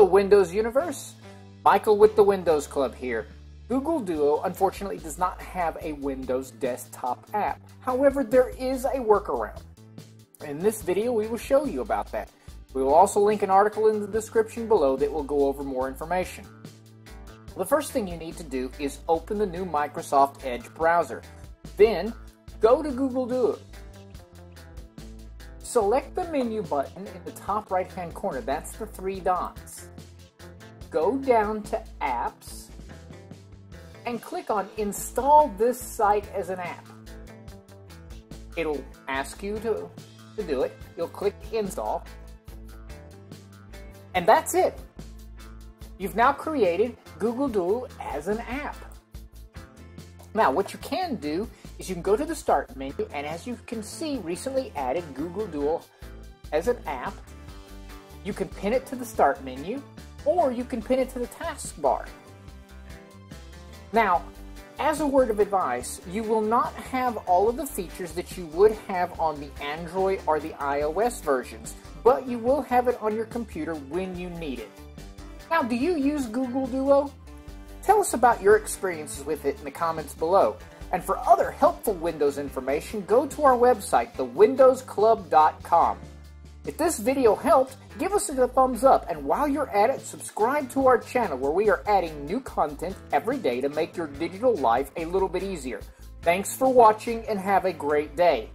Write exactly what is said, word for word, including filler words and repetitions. Hello, Windows Universe! Michael with the Windows Club here. Google Duo unfortunately does not have a Windows desktop app. However, there is a workaround. In this video, we will show you about that. We will also link an article in the description below that will go over more information. The first thing you need to do is open the new Microsoft Edge browser. Then, go to Google Duo. Select the menu button in the top right-hand corner. That's the three dots. Go down to Apps and click on Install this site as an app. It'll ask you to, to do it. You'll click Install. And that's it. You've now created Google Duo as an app. Now, what you can do is you can go to the Start menu, and as you can see, recently added Google Duo as an app. You can pin it to the Start menu, or you can pin it to the taskbar. Now, as a word of advice, you will not have all of the features that you would have on the Android or the iOS versions, but you will have it on your computer when you need it. Now, do you use Google Duo? Tell us about your experiences with it in the comments below. And for other helpful Windows information, go to our website, the windows club dot com. If this video helped, give us a thumbs up, and while you're at it, subscribe to our channel where we are adding new content every day to make your digital life a little bit easier. Thanks for watching and have a great day.